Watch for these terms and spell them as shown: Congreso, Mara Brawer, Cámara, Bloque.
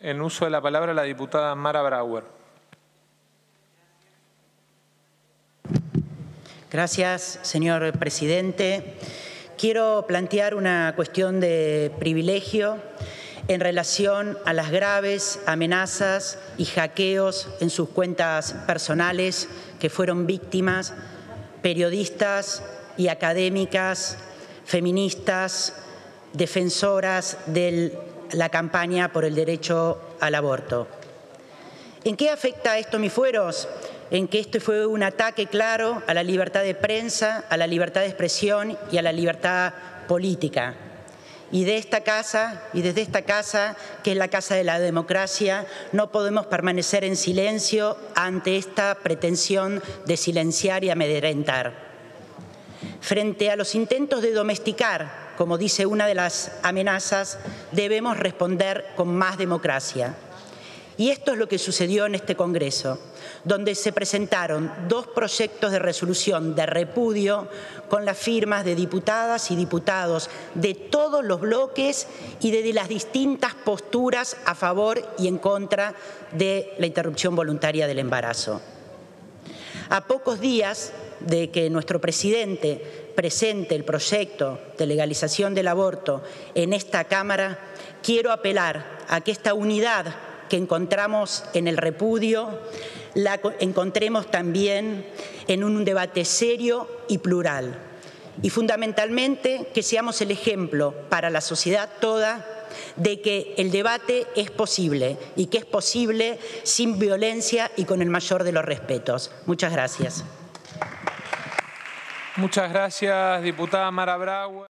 en uso de la palabra la diputada Mara Brawer. Gracias, señor presidente. Quiero plantear una cuestión de privilegio en relación a las graves amenazas y hackeos en sus cuentas personales que fueron víctimas periodistas y académicas, feministas, defensoras de la campaña por el derecho al aborto. ¿En qué afecta esto mis fueros? En que esto fue un ataque claro a la libertad de prensa, a la libertad de expresión y a la libertad política. Y de esta casa, y desde esta casa, que es la casa de la democracia, no podemos permanecer en silencio ante esta pretensión de silenciar y amedrentar. Frente a los intentos de domesticar, como dice una de las amenazas, debemos responder con más democracia. Y esto es lo que sucedió en este Congreso, donde se presentaron dos proyectos de resolución de repudio con las firmas de diputadas y diputados de todos los bloques y de las distintas posturas a favor y en contra de la interrupción voluntaria del embarazo. A pocos días de que nuestro presidente presente el proyecto de legalización del aborto en esta Cámara, quiero apelar a que esta unidad que encontramos en el repudio la encontremos también en un debate serio y plural. Y fundamentalmente que seamos el ejemplo para la sociedad toda de que el debate es posible y que es posible sin violencia y con el mayor de los respetos. Muchas gracias. Muchas gracias, diputada Mara Brawer.